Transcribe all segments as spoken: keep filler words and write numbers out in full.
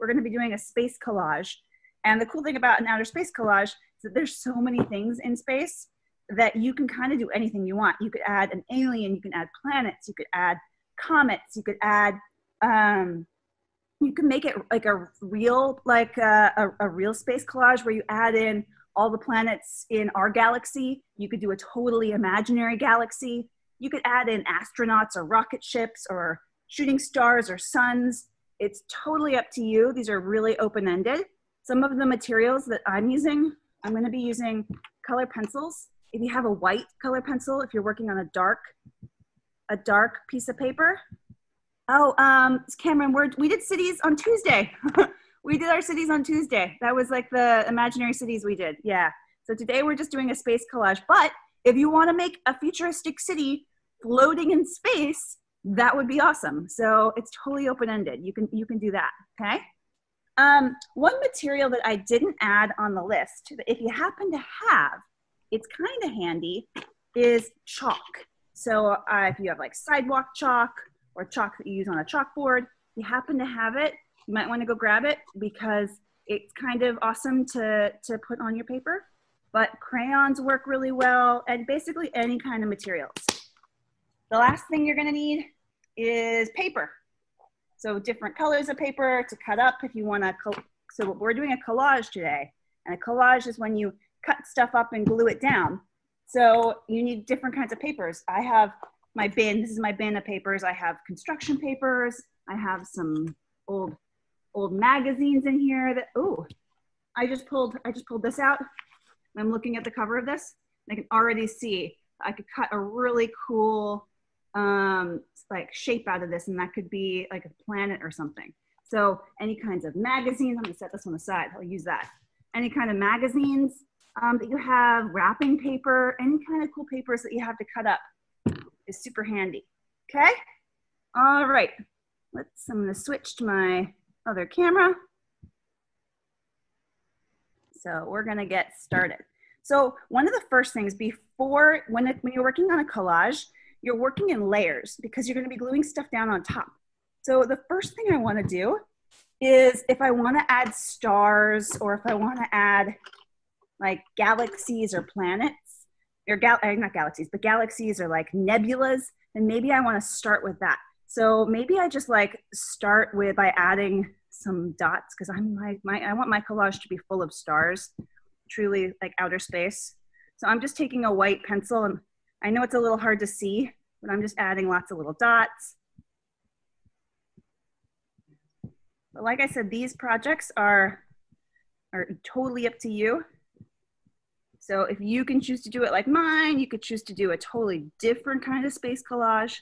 we're going to be doing a space collage. And the cool thing about an outer space collage is that there's so many things in space that you can kind of do anything you want. You could add an alien, you can add planets, you could add comets, you could add, um, you can make it like a real, like a, a, a real space collage where you add in all the planets in our galaxy. You could do a totally imaginary galaxy. You could add in astronauts or rocket ships or shooting stars or suns. It's totally up to you. These are really open-ended. Some of the materials that I'm using, I'm gonna be using color pencils. If you have a white color pencil, if you're working on a dark, a dark piece of paper. Oh, um, Cameron, we're, we did cities on Tuesday. We did our cities on Tuesday. That was like the imaginary cities we did, yeah. So today we're just doing a space collage, but if you wanna make a futuristic city floating in space, that would be awesome. So it's totally open-ended. You can, you can do that, okay? Um, one material that I didn't add on the list, that if you happen to have, it's kind of handy, is chalk. So uh, if you have like sidewalk chalk or chalk that you use on a chalkboard, you happen to have it, you might want to go grab it because it's kind of awesome to, to put on your paper. But crayons work really well, and basically any kind of materials. The last thing you're going to need is paper. So different colors of paper to cut up if you want to. So we're doing a collage today, and a collage is when you cut stuff up and glue it down. So you need different kinds of papers. I have my bin, this is my bin of papers. I have construction papers. I have some old, old magazines in here that, oh, I just pulled, I just pulled this out. I'm looking at the cover of this. And I can already see I could cut a really cool um, like shape out of this, and that could be like a planet or something. So any kinds of magazines, I'm gonna set this one aside, I'll use that. Any kind of magazines um, that you have, wrapping paper, any kind of cool papers that you have to cut up is super handy, okay? All right, let's, I'm gonna switch to my other camera. So we're gonna get started. So one of the first things before, when, it, when you're working on a collage, you're working in layers because you're gonna be gluing stuff down on top. So the first thing I wanna do is if I wanna add stars or if I wanna add like galaxies or planets, or gal not galaxies, but galaxies or like nebulas, then maybe I wanna start with that. So maybe I just like start with by adding some dots because I'm my, my, I want my collage to be full of stars. Truly like outer space. So I'm just taking a white pencil, and I know it's a little hard to see, but I'm just adding lots of little dots. But like I said, these projects are, are totally up to you. So if you can choose to do it like mine, you could choose to do a totally different kind of space collage,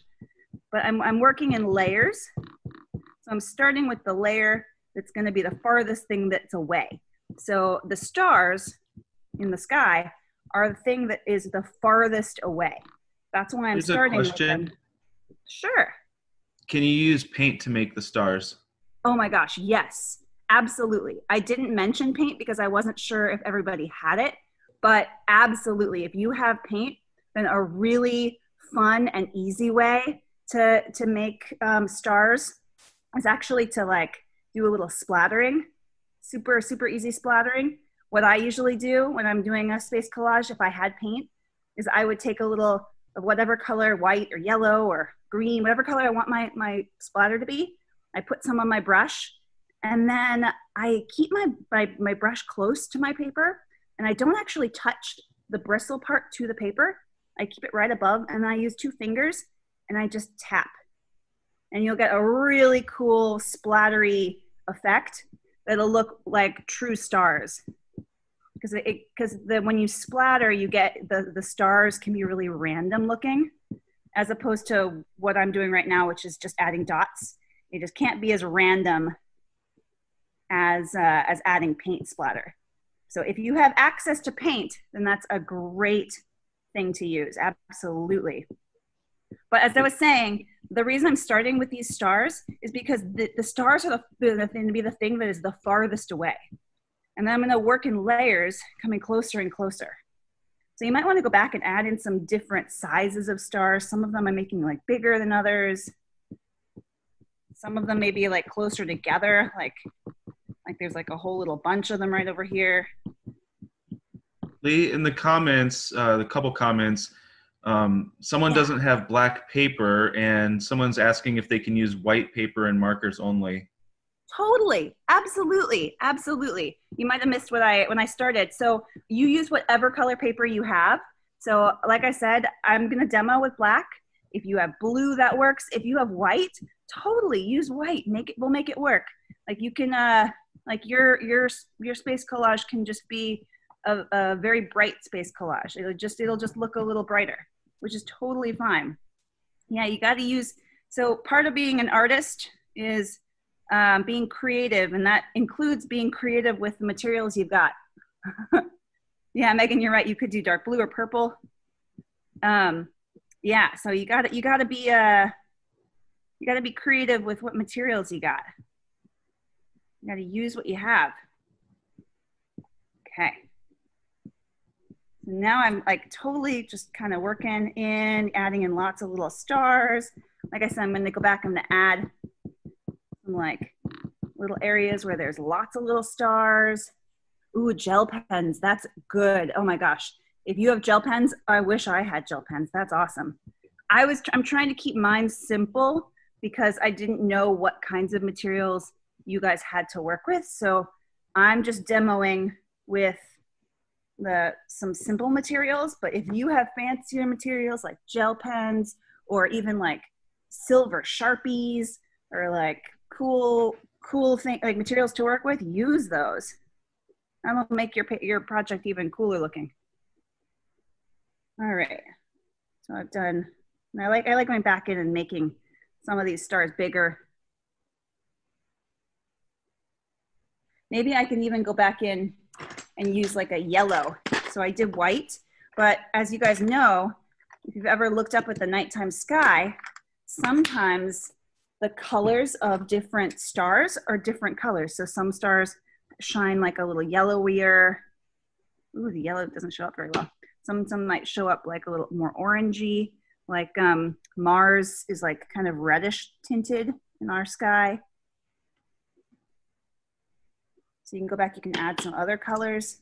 but I'm, I'm working in layers. So I'm starting with the layer that's gonna be the farthest thing that's away. So the stars in the sky are the thing that is the farthest away. That's why I'm Here's starting a question. With them. Sure. Can you use paint to make the stars? Oh my gosh, yes, absolutely. I didn't mention paint because I wasn't sure if everybody had it, but absolutely. If you have paint, then a really fun and easy way to, to make um, stars is actually to like do a little splattering. Super, super easy splattering. What I usually do when I'm doing a space collage, if I had paint, is I would take a little of whatever color, white or yellow or green, whatever color I want my, my splatter to be. I put some on my brush, and then I keep my, my, my brush close to my paper, and I don't actually touch the bristle part to the paper. I keep it right above, and I use two fingers, and I just tap. And you'll get a really cool splattery effect. It'll look like true stars because it because the when you splatter, you get the the stars can be really random looking, as opposed to what I'm doing right now, which is just adding dots. It just can't be as random as uh, as adding paint splatter. So if you have access to paint, then that's a great thing to use, absolutely. But as I was saying, the reason I'm starting with these stars is because the, the stars are the, the thing to be the thing that is the farthest away. And then I'm gonna work in layers coming closer and closer. So you might wanna go back and add in some different sizes of stars. Some of them I'm making like bigger than others. Some of them may be like closer together, like Like there's like a whole little bunch of them right over here. Lee, in the comments, uh, the couple comments, um, someone yeah. doesn't have black paper and someone's asking if they can use white paper and markers only. Totally, absolutely, absolutely. You might have missed what I, when I started. So you use whatever color paper you have. So like I said, I'm gonna demo with black. If you have blue, that works. If you have white, totally use white. Make it, we'll make it work. Like you can, uh, like your your your space collage can just be a, a very bright space collage. It'll just it'll just look a little brighter, which is totally fine. Yeah, you got to use. So part of being an artist is um, being creative, and that includes being creative with the materials you've got. Yeah, Megan, you're right. You could do dark blue or purple. Um, yeah, so you got you got to be uh, you got to be creative with what materials you got. You got to use what you have. Okay. Now I'm like totally just kind of working in, adding in lots of little stars. Like I said, I'm going to go back and add some like little areas where there's lots of little stars. Ooh, gel pens. That's good. Oh my gosh. If you have gel pens, I wish I had gel pens. That's awesome. I was, I'm trying to keep mine simple because I didn't know what kinds of materials you guys had to work with. So I'm just demoing with the, some simple materials, but if you have fancier materials like gel pens or even like silver Sharpies or like cool, cool thing, like materials to work with, use those. That'll make your, your project even cooler looking. All right, so I've done, and I like, I like going back in and making some of these stars bigger. Maybe I can even go back in and use like a yellow. So I did white, but as you guys know, if you've ever looked up at the nighttime sky, sometimes the colors of different stars are different colors. So some stars shine like a little yellowier. Ooh, the yellow doesn't show up very well. Some, some might show up like a little more orangey, like um, Mars is like kind of reddish tinted in our sky. So you can go back, you can add some other colors.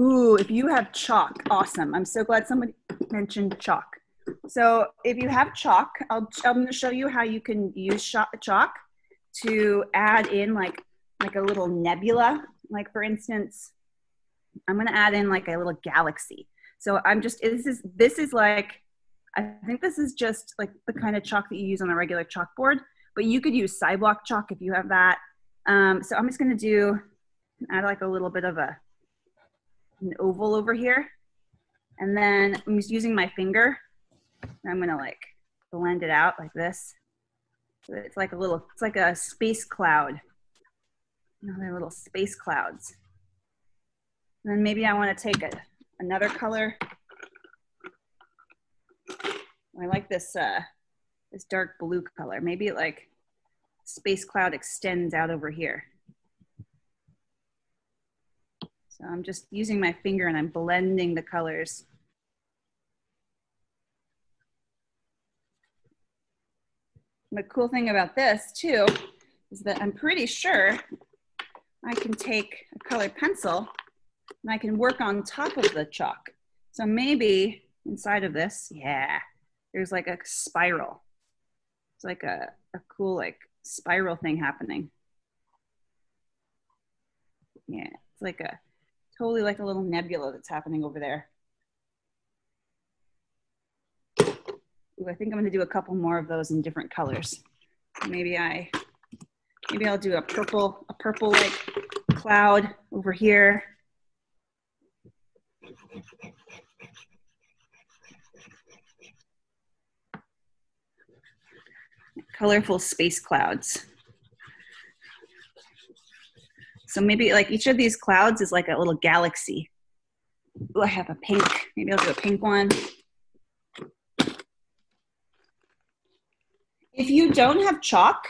Ooh, if you have chalk, awesome. I'm so glad somebody mentioned chalk. So if you have chalk, I'll, I'm gonna show you how you can use chalk to add in like, like a little nebula. Like for instance, I'm gonna add in like a little galaxy. So I'm just, this is, this is like, I think this is just like the kind of chalk that you use on a regular chalkboard. But you could use sidewalk chalk if you have that. Um, so I'm just gonna do, add like a little bit of a, an oval over here. And then I'm just using my finger. I'm gonna like blend it out like this. So it's like a little, it's like a space cloud. You know, they're little space clouds. And then maybe I wanna take a, another color. I like this, uh, this dark blue color. Maybe like space cloud extends out over here. So I'm just using my finger and I'm blending the colors. The cool thing about this too is that I'm pretty sure I can take a colored pencil and I can work on top of the chalk. So maybe inside of this, yeah, there's like a spiral. It's like a, a cool like spiral thing happening. Yeah, it's like a totally like a little nebula that's happening over there. Ooh, I think I'm gonna do a couple more of those in different colors. Maybe I maybe I'll do a purple, a purple like cloud over here. Colorful space clouds. So maybe like each of these clouds is like a little galaxy. Oh, I have a pink. Maybe I'll do a pink one. If you don't have chalk,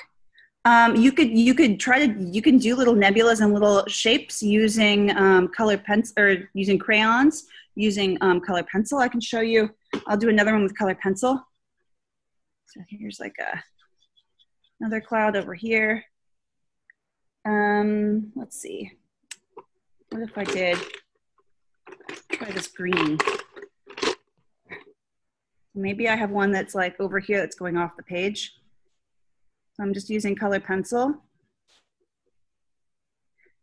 um, you could you could try to you can do little nebulas and little shapes using um, colored pencil or using crayons, using um, colored pencil. I can show you. I'll do another one with colored pencil. So here's like a. Another cloud over here. Um, let's see. What if I did? Try this green. Maybe I have one that's like over here that's going off the page. So I'm just using color pencil.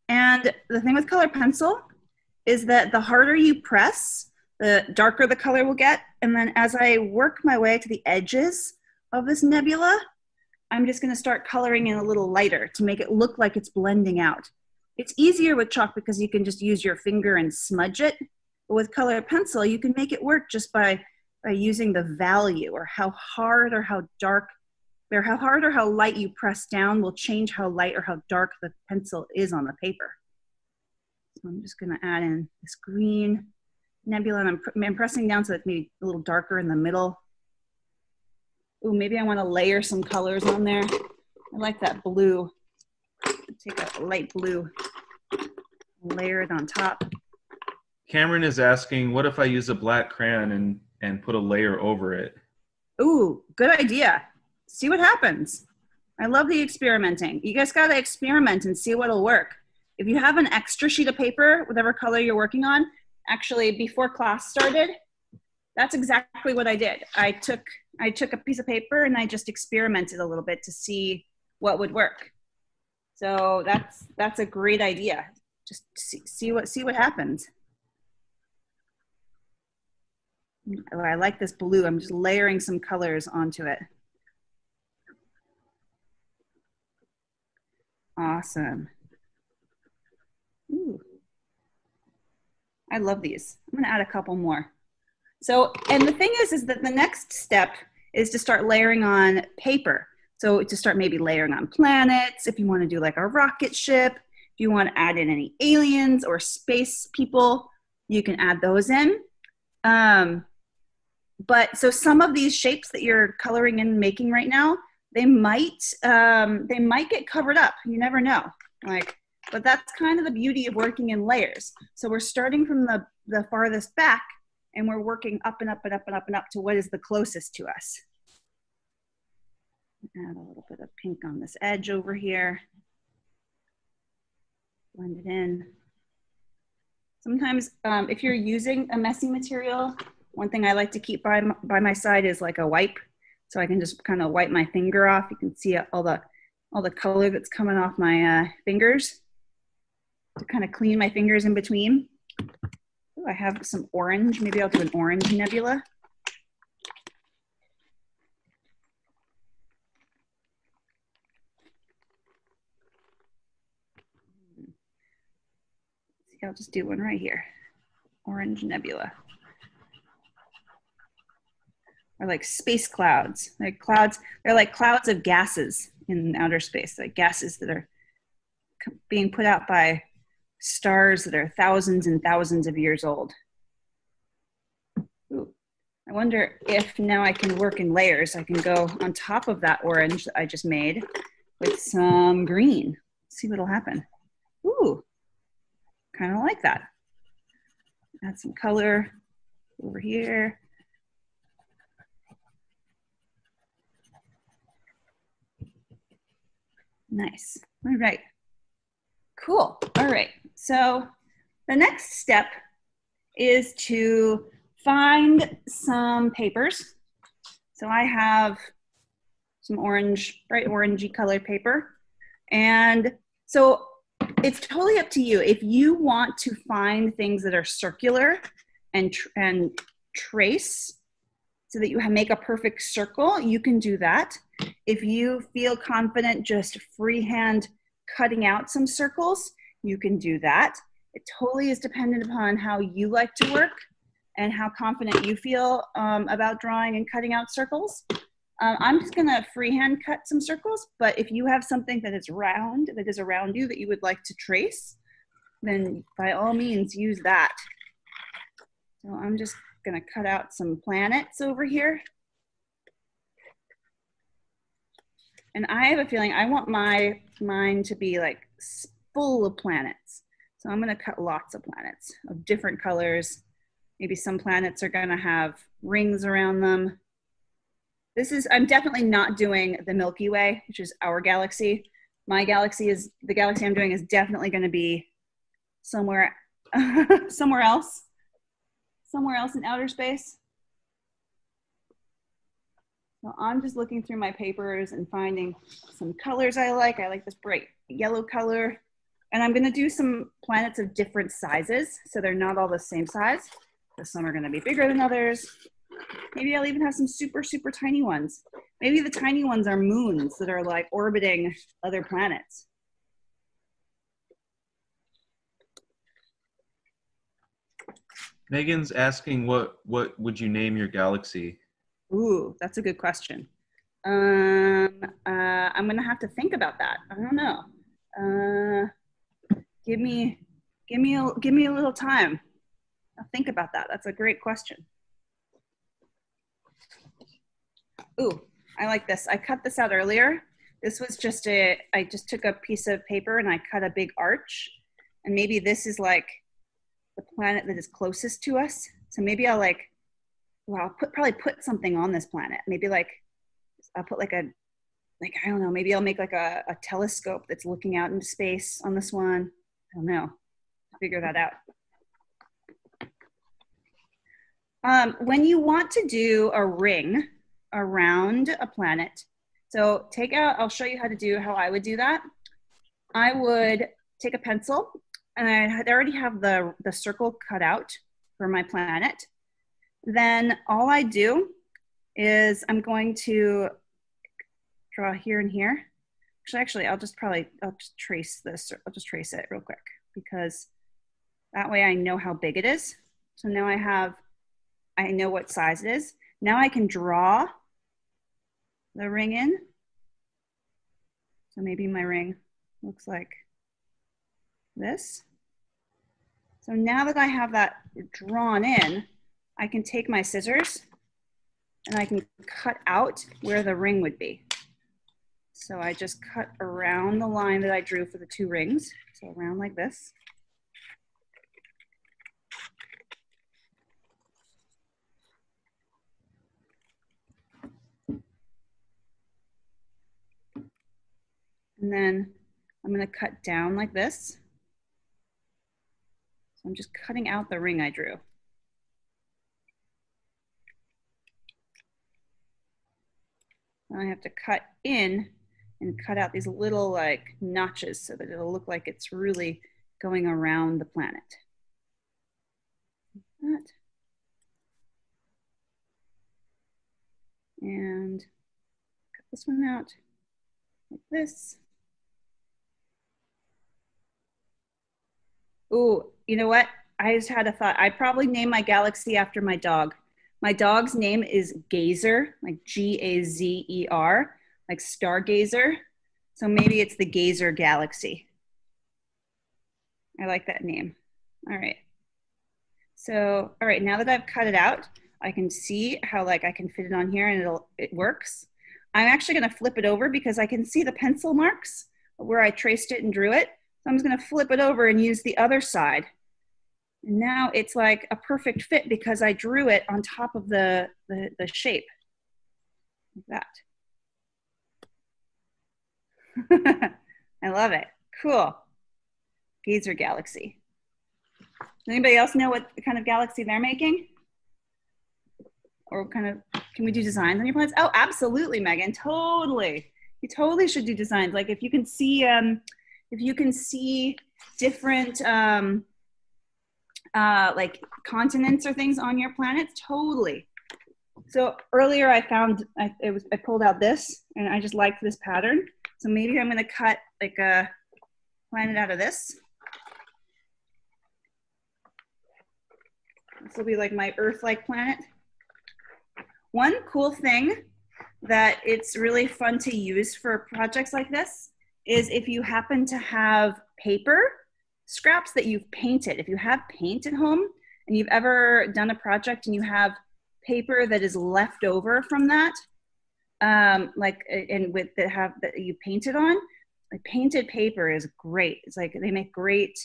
And the thing with color pencil is that the harder you press, the darker the color will get. And then as I work my way to the edges of this nebula, I'm just gonna start coloring in a little lighter to make it look like it's blending out. It's easier with chalk because you can just use your finger and smudge it. But with color pencil, you can make it work just by, by using the value, or how hard or how dark, or how hard or how light you press down will change how light or how dark the pencil is on the paper. So I'm just gonna add in this green nebula, and I'm, I'm pressing down so it's maybe a little darker in the middle. Ooh, maybe I wanna layer some colors on there. I like that blue. Take a light blue, layer it on top. Cameron is asking, what if I use a black crayon and, and put a layer over it? Ooh, good idea. See what happens. I love the experimenting. You guys gotta experiment and see what'll work. If you have an extra sheet of paper, whatever color you're working on, actually before class started, that's exactly what I did. I took, I took a piece of paper and I just experimented a little bit to see what would work. So that's, that's a great idea. Just see, see, what, see what happens. Oh, I like this blue. I'm just layering some colors onto it. Awesome. Ooh. I love these. I'm gonna add a couple more. So, and the thing is, is that the next step is to start layering on paper. So to start maybe layering on planets, if you want to do like a rocket ship, if you want to add in any aliens or space people, you can add those in. Um, but so some of these shapes that you're coloring and making right now, they might, um, they might get covered up. You never know. Like, but that's kind of the beauty of working in layers. So we're starting from the, the farthest back, and we're working up and up and up and up and up to what is the closest to us. Add a little bit of pink on this edge over here. Blend it in. Sometimes um, if you're using a messy material, one thing I like to keep by, by my side is like a wipe. So I can just kind of wipe my finger off. You can see all the, all the color that's coming off my uh, fingers. To kind of clean my fingers in between. Ooh, I have some orange. Maybe I'll do an orange nebula. I'll just do one right here. Orange nebula. Or like space clouds. Like clouds, they're like clouds of gases in outer space, like gases that are being put out by stars that are thousands and thousands of years old. Ooh. I wonder if now I can work in layers. I can go on top of that orange that I just made with some green. See what'll happen. Ooh. Kind of like that. Add some color over here. Nice. All right. Cool. All right. So the next step is to find some papers. So I have some orange, bright orangey colored paper. And so it's totally up to you. If you want to find things that are circular and, tr and trace so that you make a perfect circle, you can do that. If you feel confident just freehand cutting out some circles, you can do that. It totally is dependent upon how you like to work and how confident you feel um, about drawing and cutting out circles. Um, I'm just gonna freehand cut some circles, but if you have something that is round, that is around you that you would like to trace, then by all means use that. So I'm just gonna cut out some planets over here. And I have a feeling I want my mine to be like full of planets. So I'm gonna cut lots of planets of different colors. Maybe some planets are gonna have rings around them. This is, I'm definitely not doing the Milky Way, which is our galaxy. My galaxy is, the galaxy I'm doing is definitely going to be somewhere, somewhere else, somewhere else in outer space. So I'm just looking through my papers and finding some colors I like. I like this bright yellow color. And I'm going to do some planets of different sizes, so they're not all the same size. Some are going to be bigger than others. Maybe I'll even have some super, super tiny ones. Maybe the tiny ones are moons that are like orbiting other planets. Megan's asking, what, what would you name your galaxy? Ooh, that's a good question. Um, uh, I'm going to have to think about that. I don't know. Uh, give me, give me a, give me a little time. I'll think about that. That's a great question. Ooh, I like this. I cut this out earlier. This was just a, I just took a piece of paper and I cut a big arch. And maybe this is like the planet that is closest to us. So maybe I'll like, well, I'll put, probably put something on this planet. Maybe like, I'll put like a, like, I don't know, maybe I'll make like a, a telescope that's looking out into space on this one. I don't know. I'll figure that out. Um, when you want to do a ring around a planet, so take out, I'll show you how to do, how I would do that. I would take a pencil, and I had already have the, the circle cut out for my planet. Then all I do is I'm going to draw here and here. Actually, actually I'll just probably, I'll just trace this, I'll just trace it real quick, because that way I know how big it is. So now I have, I know what size it is. Now I can draw the ring in. So maybe my ring looks like this. So now that I have that drawn in, I can take my scissors and I can cut out where the ring would be. So I just cut around the line that I drew for the two rings. So around like this. And then I'm going to cut down like this. So I'm just cutting out the ring I drew. And I have to cut in and cut out these little like notches so that it'll look like it's really going around the planet. Like that. And cut this one out like this. Ooh, you know what? I just had a thought. I'd probably name my galaxy after my dog. My dog's name is Gazer, like G A Z E R, like stargazer. So maybe it's the Gazer Galaxy. I like that name. All right. So, all right, now that I've cut it out, I can see how like I can fit it on here and it'll, it works. I'm actually going to flip it over because I can see the pencil marks where I traced it and drew it. So I'm just going to flip it over and use the other side. And now it's like a perfect fit because I drew it on top of the, the, the shape. Like that. I love it. Cool. Gazer Galaxy. Does anybody else know what kind of galaxy they're making? Or what kind of, can we do designs on your planets? Oh, absolutely, Megan, totally. You totally should do designs. Like if you can see, um, if you can see different um, uh, like continents or things on your planet, totally. So earlier I found, I, it was, I pulled out this and I just liked this pattern. So maybe I'm gonna cut like a planet out of this. This will be like my Earth-like planet. One cool thing that it's really fun to use for projects like this is if you happen to have paper scraps that you've painted. If you have paint at home and you've ever done a project and you have paper that is left over from that, um, like and with that have that you painted on, like painted paper is great. It's like they make great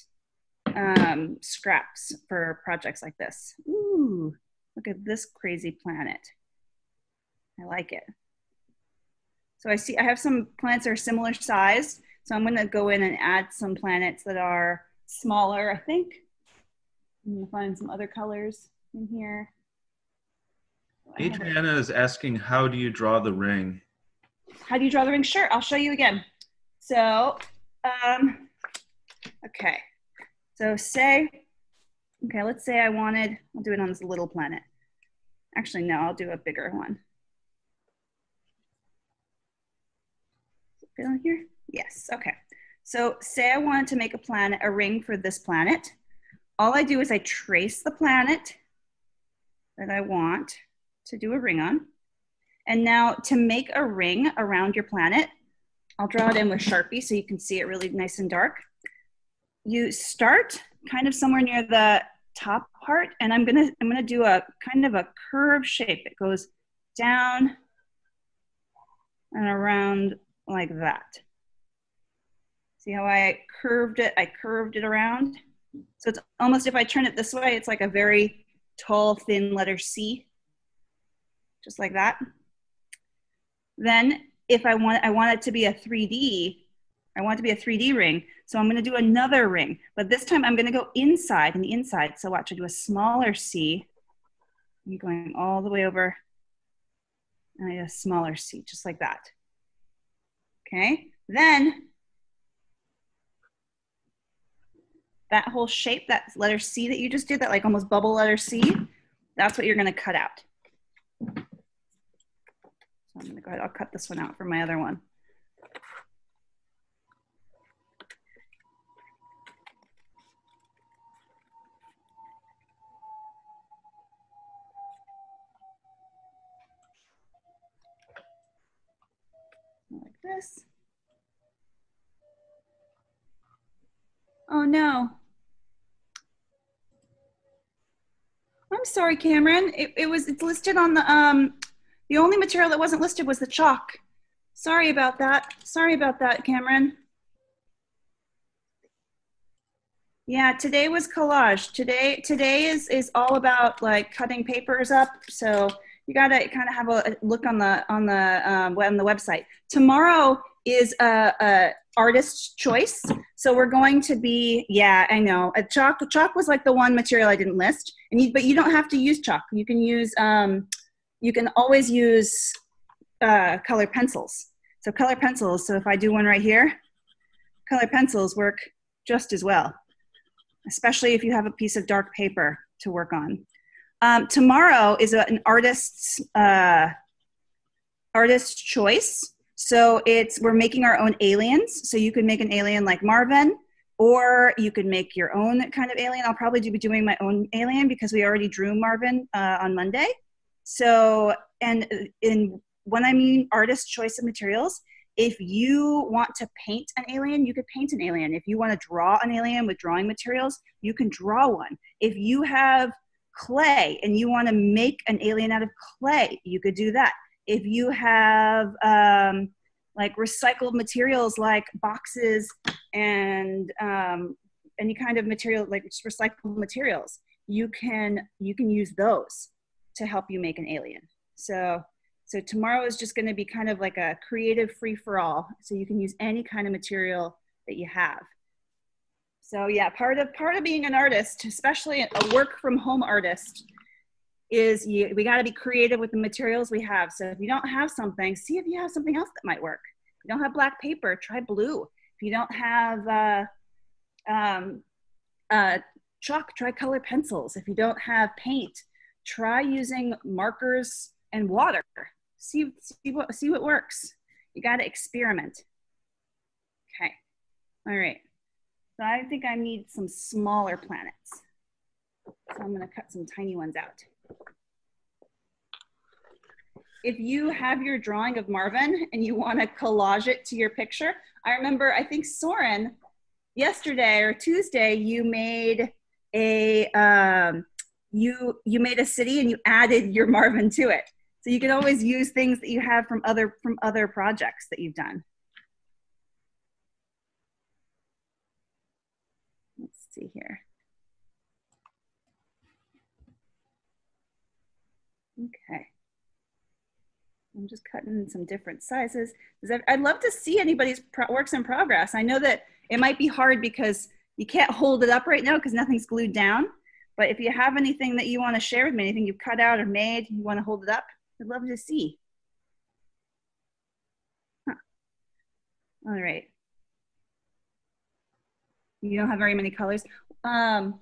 um, scraps for projects like this. Ooh, look at this crazy planet. I like it. So I see, I have some planets that are similar sized. So I'm gonna go in and add some planets that are smaller, I think. I'm gonna find some other colors in here. Adriana is asking, how do you draw the ring? How do you draw the ring? Sure, I'll show you again. So, um, okay. So say, okay, let's say I wanted, I'll do it on this little planet. Actually, no, I'll do a bigger one. Is it on here? Yes, okay. So say I wanted to make a planet, a ring for this planet. All I do is I trace the planet that I want to do a ring on. And now to make a ring around your planet, I'll draw it in with Sharpie so you can see it really nice and dark. You start kind of somewhere near the top part, and I'm gonna, I'm gonna do a kind of a curved shape. It goes down and around like that. See how I curved it? I curved it around. So it's almost, if I turn it this way, it's like a very tall, thin letter C. Just like that. Then if I want, I want it to be a three D, I want it to be a three D ring. So I'm gonna do another ring, but this time I'm gonna go inside and inside. So watch, I do a smaller C. I'm going all the way over and I do a smaller C, just like that. Okay, then that whole shape, that letter C that you just did, that like almost bubble letter C, that's what you're gonna cut out. I'm gonna go ahead, I'll cut this one out for my other one. Like this. Oh no. I'm sorry, Cameron. It, it was, it's listed on the, um, the only material that wasn't listed was the chalk. Sorry about that. Sorry about that, Cameron. Yeah, today was collage. Today today is, is all about like cutting papers up. So you gotta kind of have a look on the, on the, um, on the website. Tomorrow is a, a artist's choice. So we're going to be, yeah, I know. A chalk, chalk was like the one material I didn't list. And you, but you don't have to use chalk. You can use, um, you can always use uh, color pencils. So color pencils, so if I do one right here, color pencils work just as well, especially if you have a piece of dark paper to work on. Um, tomorrow is a, an artist's, uh, artist's choice. So it's, we're making our own aliens. So you can make an alien like Marvin, or you could make your own kind of alien. I'll probably be doing my own alien because we already drew Marvin uh, on Monday. So, and in, when I mean artist choice of materials, if you want to paint an alien, you could paint an alien. If you want to draw an alien with drawing materials, you can draw one. If you have clay and you want to make an alien out of clay, you could do that. If you have um, like recycled materials like boxes and um, any kind of material, like just recycled materials, you can, you can use those to help you make an alien. So, so tomorrow is just gonna be kind of like a creative free for all. So you can use any kind of material that you have. So yeah, part of, part of being an artist, especially a work from home artist, is you, we gotta be creative with the materials we have. So if you don't have something, see if you have something else that might work. If you don't have black paper, try blue. If you don't have uh, um, uh, chalk, try color pencils. If you don't have paint, try using markers and water. See, see, what, see what works. You gotta experiment. Okay, all right. So I think I need some smaller planets. So I'm gonna cut some tiny ones out. If you have your drawing of Marvin and you wanna collage it to your picture, I remember, I think Soren, yesterday or Tuesday, you made a, um, you you made a city and you added your Marvin to it. So you can always use things that you have from other from other projects that you've done. Let's see here. Okay. I'm just cutting some different sizes. I'd love to see anybody's pro works in progress. I know that it might be hard because you can't hold it up right now because nothing's glued down. But if you have anything that you want to share with me, anything you've cut out or made, you want to hold it up, I'd love to see. Huh. All right. You don't have very many colors. Um,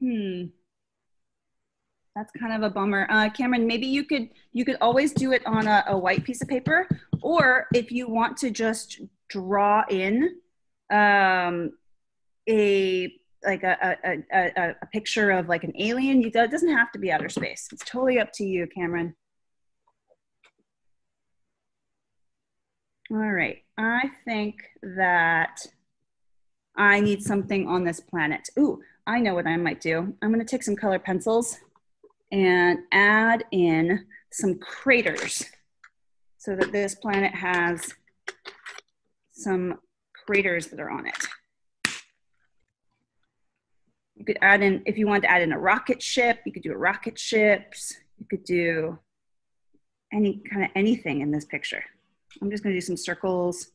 hmm. That's kind of a bummer. Uh, Cameron, maybe you could, you could always do it on a, a white piece of paper, or if you want to just draw in um, a, like a, a, a, a picture of like an alien. You, it doesn't have to be outer space. It's totally up to you, Cameron. All right, I think that I need something on this planet. Ooh, I know what I might do. I'm gonna take some color pencils and add in some craters so that this planet has some craters that are on it. You could add in, if you wanted to add in a rocket ship, you could do a rocket ships. You could do any kind of anything in this picture. I'm just gonna do some circles,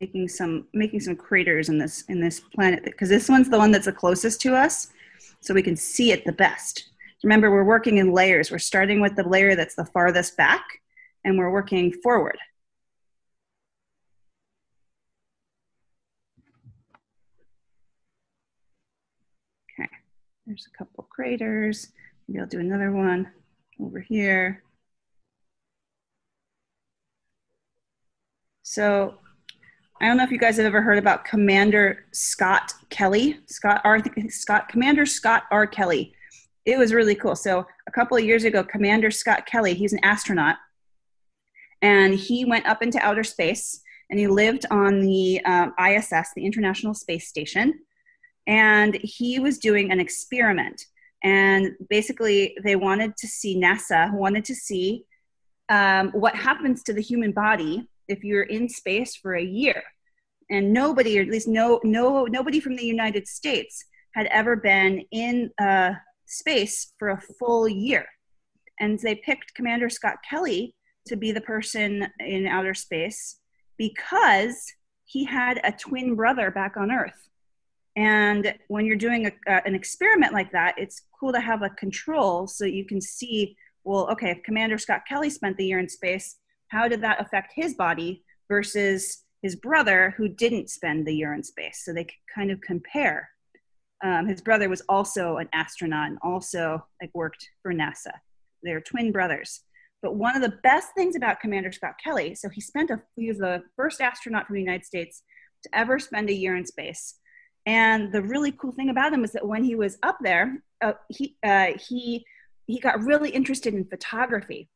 making some, making some craters in this, in this planet, because this one's the one that's the closest to us, so we can see it the best. Remember, we're working in layers. We're starting with the layer that's the farthest back, and we're working forward. Okay, there's a couple craters. Maybe I'll do another one over here. So, I don't know if you guys have ever heard about Commander Scott Kelly, Scott R. Scott, Commander Scott R. Kelly. It was really cool. So a couple of years ago, Commander Scott Kelly, he's an astronaut, and he went up into outer space, and he lived on the um, I S S, the International Space Station, and he was doing an experiment. And basically, they wanted to see, NASA wanted to see um, what happens to the human body if you're in space for a year. And nobody, or at least no, no, nobody from the United States had ever been in uh, space for a full year. And they picked Commander Scott Kelly to be the person in outer space because he had a twin brother back on Earth. And when you're doing a, uh, an experiment like that, it's cool to have a control so you can see, well, okay, if Commander Scott Kelly spent the year in space, how did that affect his body versus his brother who didn't spend the year in space? So they could kind of compare. Um, his brother was also an astronaut and also like worked for NASA. They're twin brothers. But one of the best things about Commander Scott Kelly, so he spent a, he was the first astronaut from the United States to ever spend a year in space. And the really cool thing about him is that when he was up there, uh, he, uh, he, he got really interested in photography.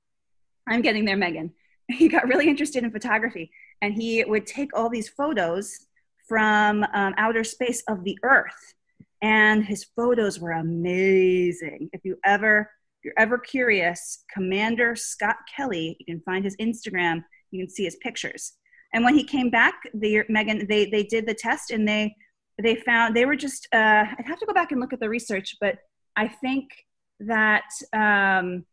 I'm getting there, Megan. He got really interested in photography, and he would take all these photos from um, outer space of the Earth, and his photos were amazing. If you ever, if you're ever curious, Commander Scott Kelly, you can find his Instagram, you can see his pictures. And when he came back, the, Megan, they, they did the test, and they, they found, they were just, uh, I'd have to go back and look at the research, but I think that, um,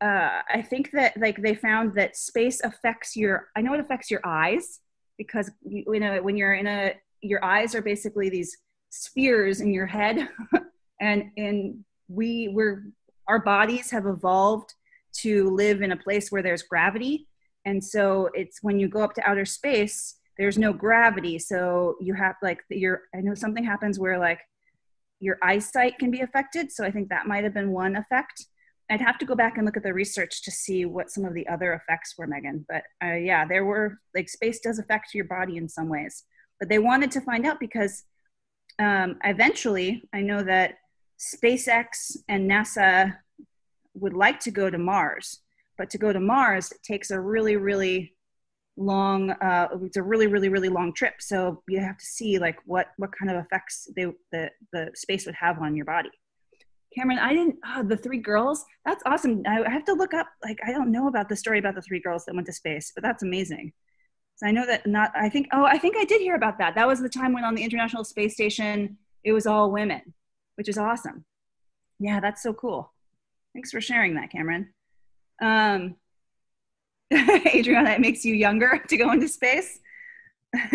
Uh, I think that like they found that space affects your, I know it affects your eyes because you, you know, when you're in a, your eyes are basically these spheres in your head and, and we we're, our bodies have evolved to live in a place where there's gravity. And so it's when you go up to outer space, there's no gravity. So you have like your, I know something happens where like your eyesight can be affected. So I think that might've been one effect. I'd have to go back and look at the research to see what some of the other effects were, Megan. But uh, yeah, there were, like space does affect your body in some ways. But they wanted to find out because um, eventually I know that SpaceX and NASA would like to go to Mars. But to go to Mars, it takes a really, really long, uh, it's a really, really, really long trip. So you have to see like what, what kind of effects they, the, the space would have on your body. Cameron, I didn't, oh, the three girls, that's awesome. I have to look up, like, I don't know about the story about the three girls that went to space, but that's amazing. So I know that not, I think, oh, I think I did hear about that. That was the time when on the International Space Station, it was all women, which is awesome. Yeah, that's so cool. Thanks for sharing that, Cameron. Um, Adriana, it makes you younger to go into space. Yeah,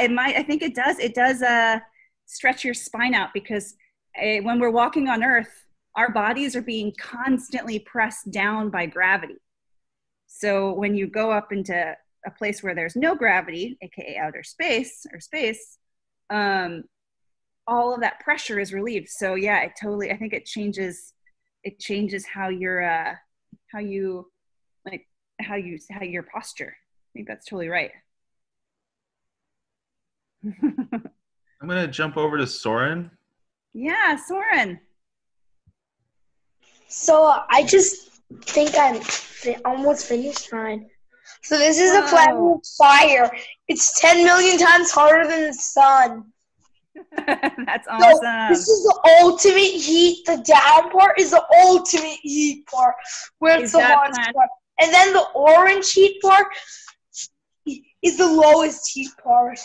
it might. I think it does. It does uh, stretch your spine out, because it, when we're walking on Earth, our bodies are being constantly pressed down by gravity. So when you go up into a place where there's no gravity, aka outer space or space, um, all of that pressure is relieved. So yeah, it totally. I think it changes. It changes how you're, uh, how you, like how you, how your posture. I think that's totally right. I'm gonna jump over to Soren. Yeah, Soren. So uh, I just think I'm fi almost finished mine. So this is oh. a planet of fire. It's ten million times hotter than the sun. That's awesome. So this is the ultimate heat. The down part is the ultimate heat part, where it's is the hot part. And then the orange heat part is the lowest heat part.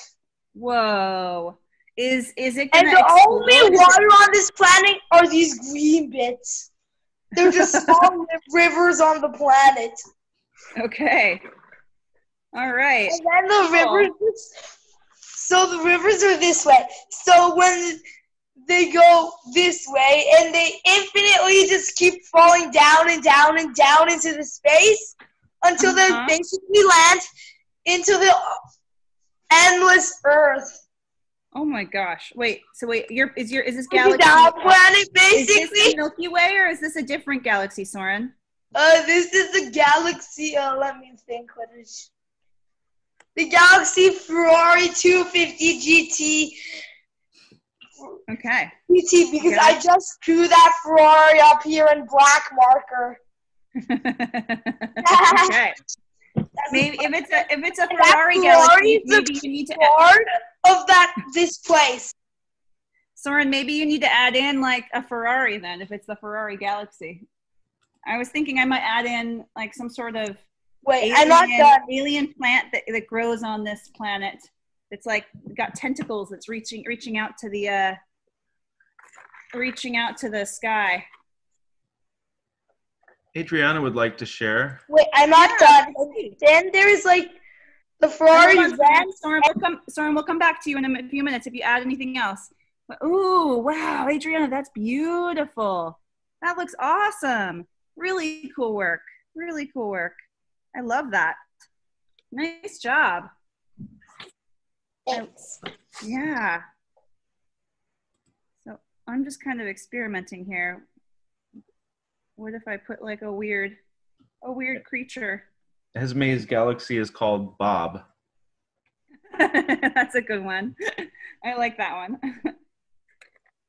Whoa. Is is it gonna And the explode? Only water on this planet are these green bits. They're just small rivers on the planet. Okay. All right. And then the rivers oh. So the rivers are this way. So when they go this way, and they infinitely just keep falling down and down and down into the space until uh-huh. they basically land into the endless Earth. Oh my gosh! Wait. So wait. Your is your is this galaxy? Our planet, basically. Is this the Milky Way, or is this a different galaxy, Soren? Uh, this is the galaxy. Uh, let me think. What is? The Galaxy Ferrari two fifty G T. Okay. G T, because yeah. I just drew that Ferrari up here in black marker. Okay. Maybe if it's a if it's a Ferrari, Ferrari Galaxy, maybe you need to add of that this place. Soren, maybe you need to add in like a Ferrari then, if it's the Ferrari Galaxy. I was thinking I might add in like some sort of. Wait, alien, I'm not done. Alien plant that, that grows on this planet. It's like got tentacles. That's reaching, reaching out to the, uh, reaching out to the sky. Adriana would like to share. Wait, I'm not yeah. done. Then there is like the Ferrari. Soren, we'll come. Soren, we'll come back to you in a few minutes if you add anything else. But, ooh, wow, Adriana, that's beautiful. That looks awesome. Really cool work. Really cool work. I love that. Nice job. Thanks. Yeah. So I'm just kind of experimenting here. What if I put like a weird, a weird creature? Esme's galaxy is called Bob. That's a good one. I like that one.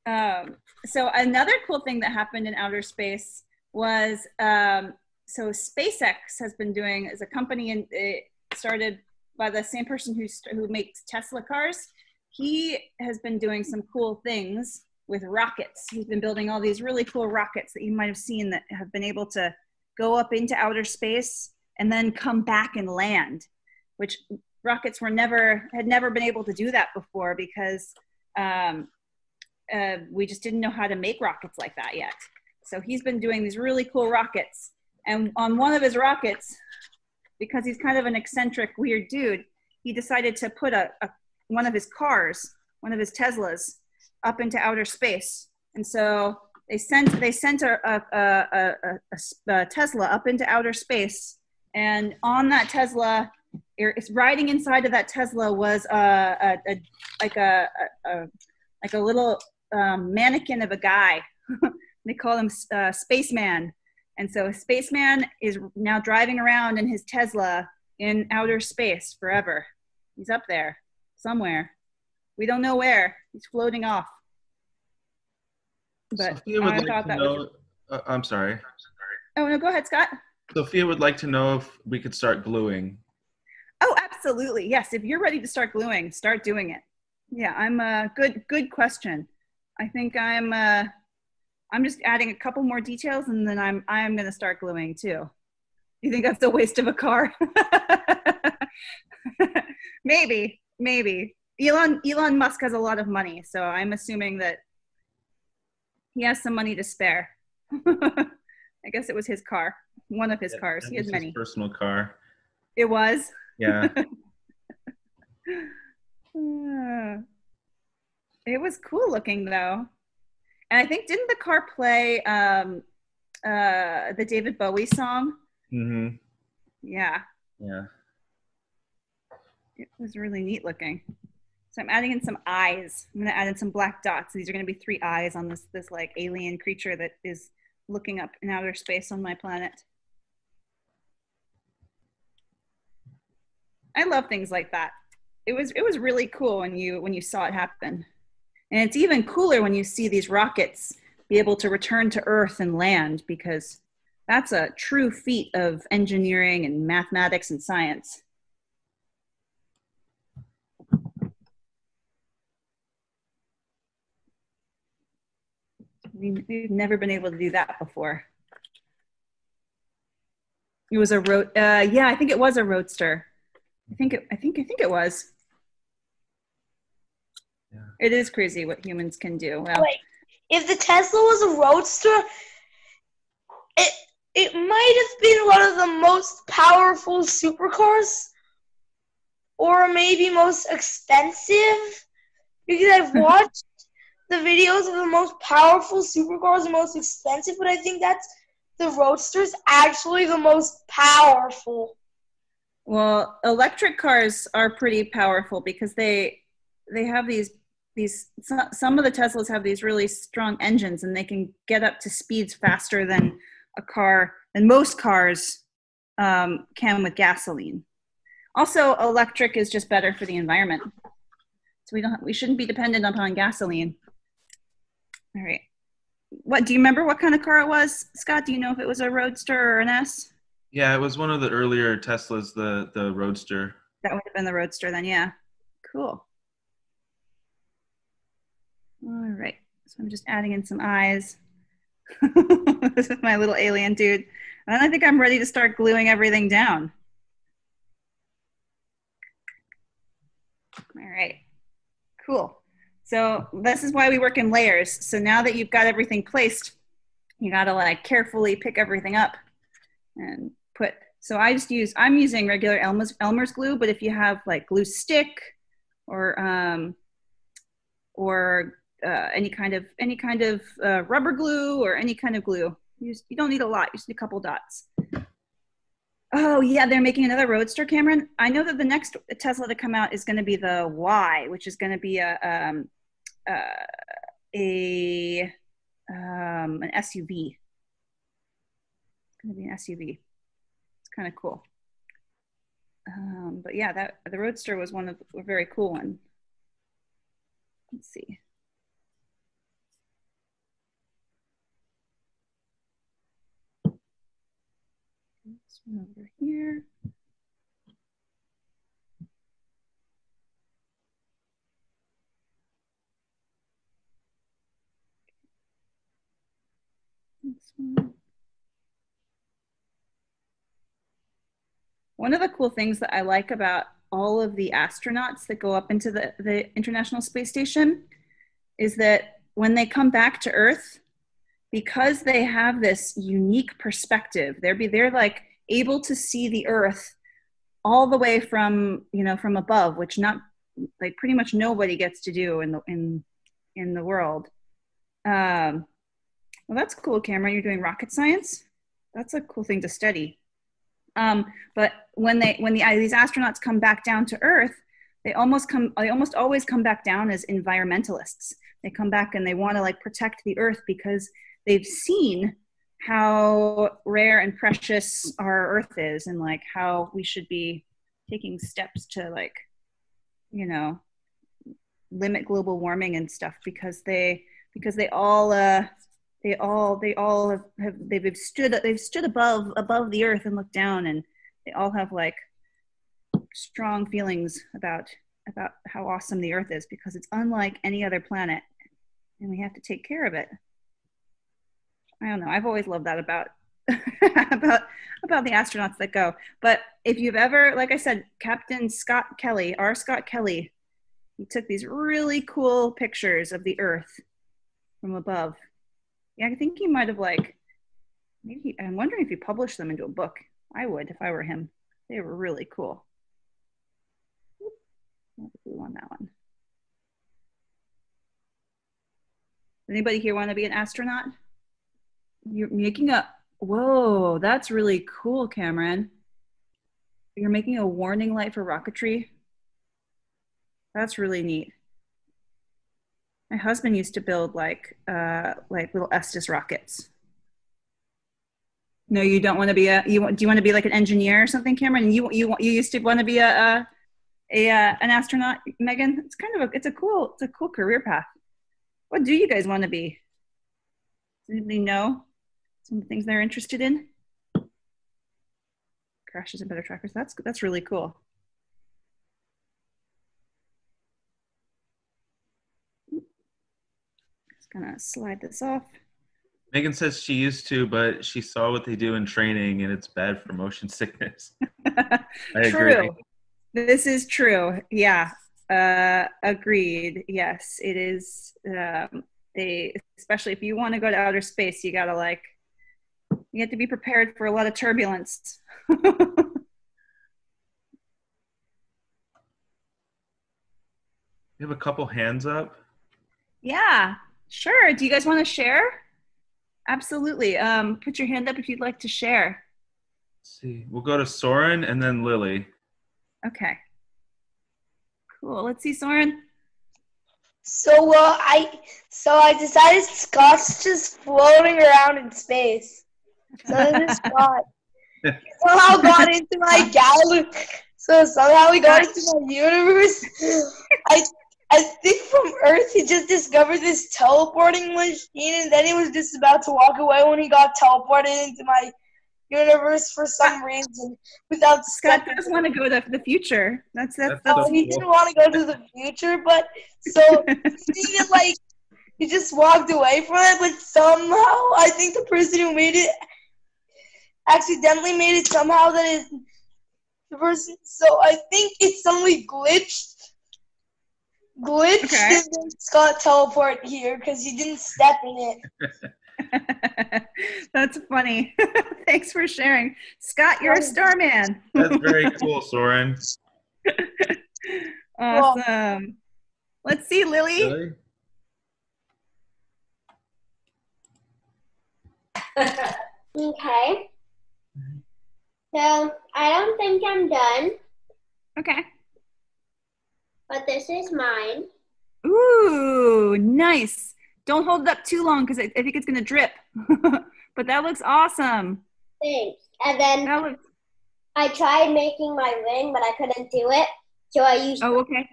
um, so another cool thing that happened in outer space was um, so SpaceX has been doing, as a company, and it started by the same person who, who makes Tesla cars. He has been doing some cool things with rockets. He's been building all these really cool rockets that you might have seen that have been able to go up into outer space and then come back and land, which rockets were never, had never been able to do that before, because um, uh, we just didn't know how to make rockets like that yet. So he's been doing these really cool rockets. And on one of his rockets, because he's kind of an eccentric, weird dude, he decided to put a, a one of his cars, one of his Teslas, up into outer space. And so they sent they sent a, a, a, a, a Tesla up into outer space. And on that Tesla, it's riding inside of that Tesla was a, a, a like a, a, a like a little um, mannequin of a guy. They call him uh, Spaceman. And so a spaceman is now driving around in his Tesla in outer space forever. He's up there somewhere. We don't know where. He's floating off. But Sophia would I like thought to that know, was... Uh, I'm sorry. I'm sorry. Oh, no, go ahead, Scott. Sophia would like to know if we could start gluing. Oh, absolutely. Yes, if you're ready to start gluing, start doing it. Yeah, I'm a uh, good good question. I think I'm... Uh, I'm just adding a couple more details, and then I'm I'm gonna start gluing too. You think that's a waste of a car? Maybe, maybe. Elon Elon Musk has a lot of money, so I'm assuming that he has some money to spare. I guess it was his car, one of his yeah, cars. He had many. His personal car. It was. Yeah. uh, it was cool looking though, and I think didn't the car play um, uh, the David Bowie song? Mm-hmm. Yeah. Yeah. It was really neat looking. So I'm adding in some eyes. I'm gonna add in some black dots. These are gonna be three eyes on this this like alien creature that is looking up in outer space on my planet. I love things like that. It was it was really cool when you when you saw it happen. And it's even cooler when you see these rockets be able to return to Earth and land, because that's a true feat of engineering and mathematics and science. We've never been able to do that before. It was a road, uh, yeah, I think it was a Roadster. I think it, I think, I think it was. Yeah. It is crazy what humans can do. Well, wait, if the Tesla was a Roadster, it it might have been one of the most powerful supercars, or maybe most expensive, because I've watched the videos of the most powerful supercars are most expensive, but I think that's the Roadster's actually the most powerful. Well, electric cars are pretty powerful because they they have these these some of the Teslas have these really strong engines, and they can get up to speeds faster than a car than most cars um, can with gasoline. Also, electric is just better for the environment, so we don't we shouldn't be dependent upon gasoline. All right. What, do you remember what kind of car it was, Scott? Do you know if it was a Roadster or an S? Yeah, it was one of the earlier Teslas, the, the Roadster. That would have been the Roadster then, yeah. Cool. All right. So I'm just adding in some eyes. This is my little alien dude. And I think I'm ready to start gluing everything down. All right. Cool. So this is why we work in layers. So now that you've got everything placed, you gotta like carefully pick everything up and put, so I just use, I'm using regular Elmer's, Elmer's glue, but if you have like glue stick or um, or uh, any kind of, any kind of uh, rubber glue or any kind of glue, you, just, you don't need a lot, you just need a couple dots. Oh yeah, they're making another Roadster, Cameron. I know that the next Tesla to come out is gonna be the Y, which is gonna be a, um, Uh, a um, an S U V. It's gonna be an S U V. It's kind of cool. Um, but yeah, that the Roadster was one of a very cool one. Let's see. This one over here. One of the cool things that I like about all of the astronauts that go up into the, the International Space Station is that when they come back to Earth, because they have this unique perspective, they're, be, they're like able to see the Earth all the way from, you know, from above, which not, like pretty much nobody gets to do in the, in, in the world. Um, Well, that's cool, Cameron. You're doing rocket science. That's a cool thing to study. Um, but when they, when the, these astronauts come back down to Earth, they almost come, they almost always come back down as environmentalists. They come back and they want to like protect the Earth because they've seen how rare and precious our Earth is, and like how we should be taking steps to like, you know, limit global warming and stuff, because they, because they all, uh, They all, they all have, have they've stood, they've stood above, above the Earth and looked down, and they all have like strong feelings about, about how awesome the Earth is, because it's unlike any other planet, and we have to take care of it. I don't know. I've always loved that about, about, about the astronauts that go. But if you've ever, like I said, Captain Scott Kelly, R. Scott Kelly, he took these really cool pictures of the Earth from above. Yeah, I think he might have like Maybe, I'm wondering if you publish them into a book. I would if I were him. They were really cool. Oop, not the blue on that one. Anybody here want to be an astronaut? You're making a, whoa, that's really cool, Cameron. You're making a warning light for rocketry. That's really neat. My husband used to build like, uh, like little Estes rockets. No, you don't want to be a, you want, do you want to be like an engineer or something, Cameron? You, you, you used to want to be a, a, a, an astronaut, Megan? It's kind of a, it's a cool, it's a cool career path. What do you guys want to be? Does anybody know some of the things they're interested in? Crashes and better trackers, that's, that's really cool. Just gonna slide this off. Megan says she used to, but she saw what they do in training and it's bad for motion sickness. I agree. This is true, yeah. Uh, agreed. Yes, it is. Um, they, especially if you want to go to outer space, you gotta like, you have to be prepared for a lot of turbulence. We have a couple hands up. Yeah, sure. Do you guys want to share? Absolutely. Um, put your hand up if you'd like to share. Let's see, we'll go to Soren and then Lily. Okay. Cool. Let's see, Soren. So, uh, I, so I decided Scott's just floating around in space. So this is Scott. Somehow got into my galaxy. So somehow he got into my universe. I, I think from Earth he just discovered this teleporting machine, and then he was just about to walk away when he got teleported into my universe for some reason without Scott stepping. Doesn't want to go to the future. That's that's, that's so he cool. Didn't want to go to the future, but so he like he just walked away from it, but somehow I think the person who made it accidentally made it somehow that is the person, so I think it's suddenly glitched glitched okay. And then Scott teleported here because he didn't step in it. That's funny. Thanks for sharing. Scott, you're a star man. That's very cool, Soren. Awesome. Well, let's see, Lily. Lily? Okay. So, I don't think I'm done. Okay. But this is mine. Ooh, nice. Don't hold it up too long because I, I think it's going to drip. But that looks awesome. Thanks. And then looks... I tried making my ring, but I couldn't do it. So I used... Oh, okay.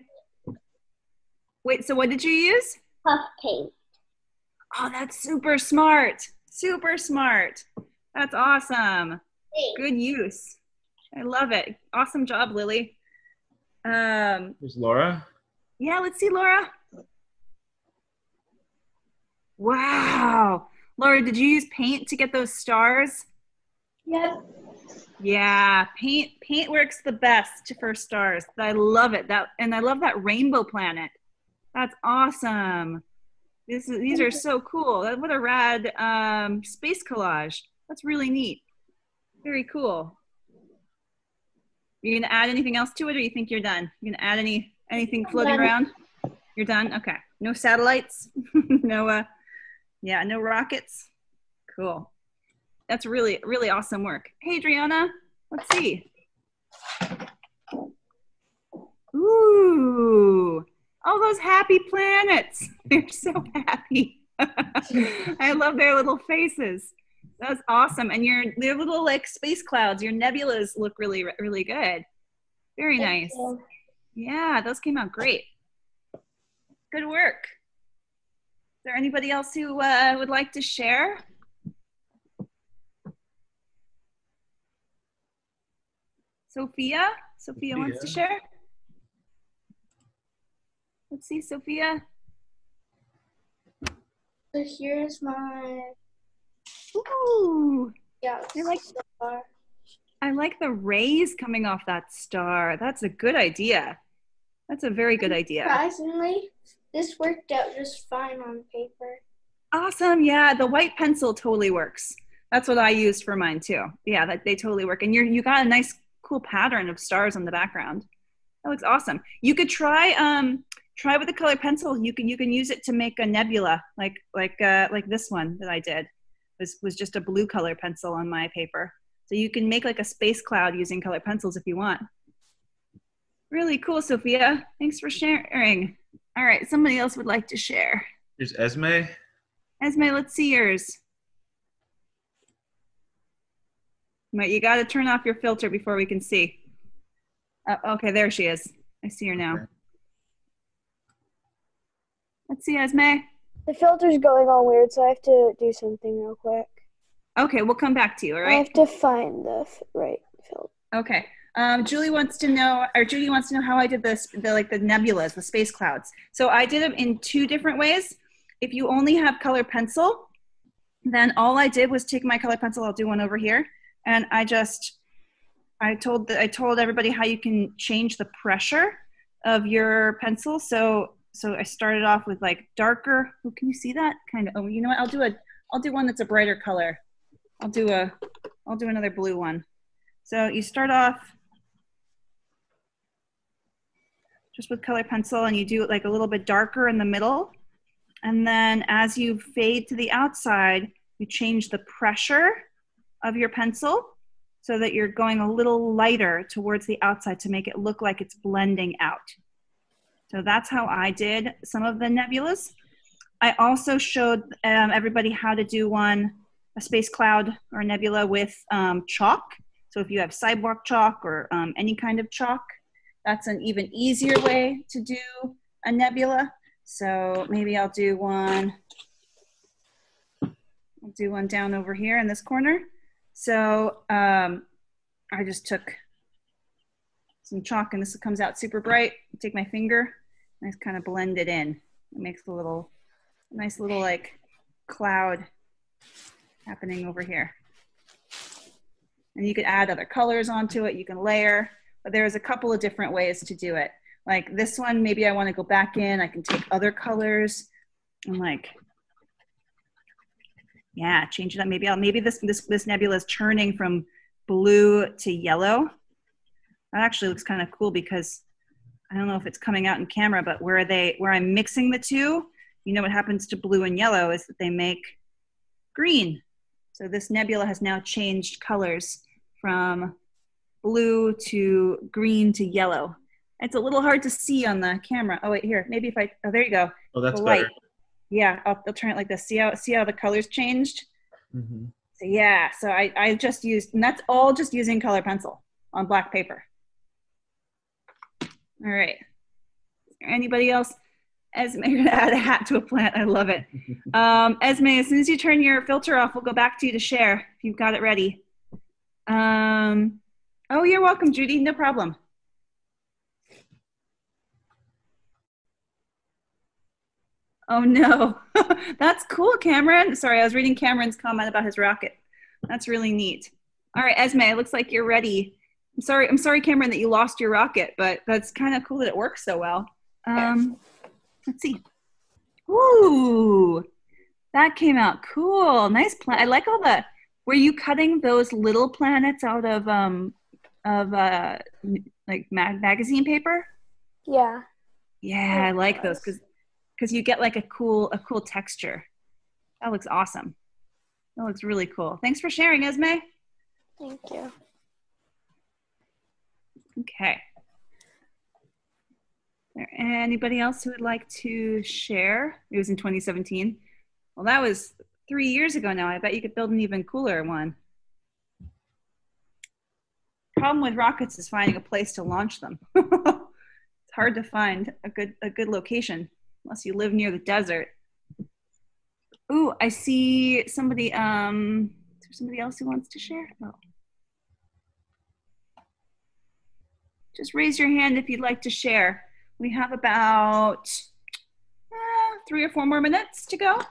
Wait, so what did you use? Puff paint. Oh, that's super smart. Super smart. That's awesome. Thanks. Good use. I love it. Awesome job, Lily. Um, There's Laura. Yeah, let's see Laura. Wow. Laura, did you use paint to get those stars? Yep. Yeah, paint paint works the best for stars. I love it. That and I love that rainbow planet. That's awesome. This is, these are so cool. What a rad um, space collage. That's really neat. Very cool. You gonna add anything else to it or you think you're done? You gonna add any anything floating around? You're done? Okay. No satellites? No uh Yeah, no rockets. Cool. That's really, really awesome work. Hey, Adriana, let's see. Ooh, all those happy planets. They're so happy. I love their little faces. That's awesome. And your, your little like space clouds, your nebulas look really, really good. Very nice. Yeah, those came out great. Good work. Is there anybody else who uh, would like to share? Sophia? Sophia yeah. wants to share? Let's see, Sophia. So here's my... Ooh! Yeah, I like, star. I like the rays coming off that star. That's a good idea. That's a very good idea. Surprisingly, this worked out just fine on paper. Awesome, yeah, the white pencil totally works. That's what I used for mine too. Yeah, that, they totally work. And you're, you got a nice, cool pattern of stars on the background. That looks awesome. You could try, um, try with the color pencil. You can, you can use it to make a nebula, like, like, uh, like this one that I did. Was, was just a blue color pencil on my paper. So you can make like a space cloud using color pencils if you want. Really cool, Sophia. Thanks for sharing. All right, somebody else would like to share. Here's Esme. Esme, let's see yours. But you gotta turn off your filter before we can see. Uh, okay, there she is. I see her now. Let's see, Esme. The filter's going all weird, so I have to do something real quick. Okay, we'll come back to you, all right? I have to find the right filter. Okay. Um, Julie wants to know, or Judy wants to know how I did this, the, like the nebulas, the space clouds. So I did them in two different ways. If you only have color pencil, then all I did was take my color pencil, I'll do one over here, and I just, I told, the, I told everybody how you can change the pressure of your pencil. So So I started off with like darker. Oh, can you see that? Kind of. Oh, you know what? I'll do a. I'll do one that's a brighter color. I'll do a. I'll do another blue one. So you start off just with color pencil, and you do it like a little bit darker in the middle, and then as you fade to the outside, you change the pressure of your pencil so that you're going a little lighter towards the outside to make it look like it's blending out. So that's how I did some of the nebulas. I also showed um, everybody how to do one, a space cloud or a nebula with um, chalk. So if you have sidewalk chalk or um, any kind of chalk, that's an even easier way to do a nebula. So maybe I'll do one, I'll do one down over here in this corner. So um, I just took some chalk, and this comes out super bright. I take my finger and I just kind of blend it in. It makes a little, a nice little like cloud happening over here. And you could add other colors onto it. You can layer, but there's a couple of different ways to do it. Like this one, maybe I want to go back in. I can take other colors and like, yeah, change it up. Maybe I'll, maybe this, this, this nebula is turning from blue to yellow. That actually looks kind of cool because I don't know if it's coming out in camera, but where they, where I'm mixing the two, you know what happens to blue and yellow is that they make green. So this nebula has now changed colors from blue to green to yellow. It's a little hard to see on the camera. Oh wait, here, maybe if I, oh, there you go. Oh, that's better. Yeah, I'll, I'll turn it like this. See how, see how the colors changed? Mm-hmm. So yeah, so I, I just used, and that's all just using color pencil on black paper. All right. Is there anybody else? Esme, you're gonna add a hat to a plant. I love it. Um, Esme, as soon as you turn your filter off, we'll go back to you to share if you've got it ready. Um, oh, you're welcome, Judy. No problem. Oh no, that's cool, Cameron. Sorry, I was reading Cameron's comment about his rocket. That's really neat. All right, Esme, it looks like you're ready. I'm sorry, I'm sorry, Cameron, that you lost your rocket, but that's kind of cool that it works so well. Um, let's see. Ooh, that came out cool. Nice plan. I like all the. Were you cutting those little planets out of um, of uh, like mag magazine paper? Yeah. Yeah, I like those because because you get like a cool a cool texture. That looks awesome. That looks really cool. Thanks for sharing, Esme. Thank you. Okay. Is there anybody else who would like to share? It was in twenty seventeen. Well, that was three years ago now. I bet you could build an even cooler one. Problem with rockets is finding a place to launch them. It's hard to find a good, a good location unless you live near the desert. Ooh, I see somebody, um, is there somebody else who wants to share? Oh. Just raise your hand if you'd like to share. We have about uh, three or four more minutes to go.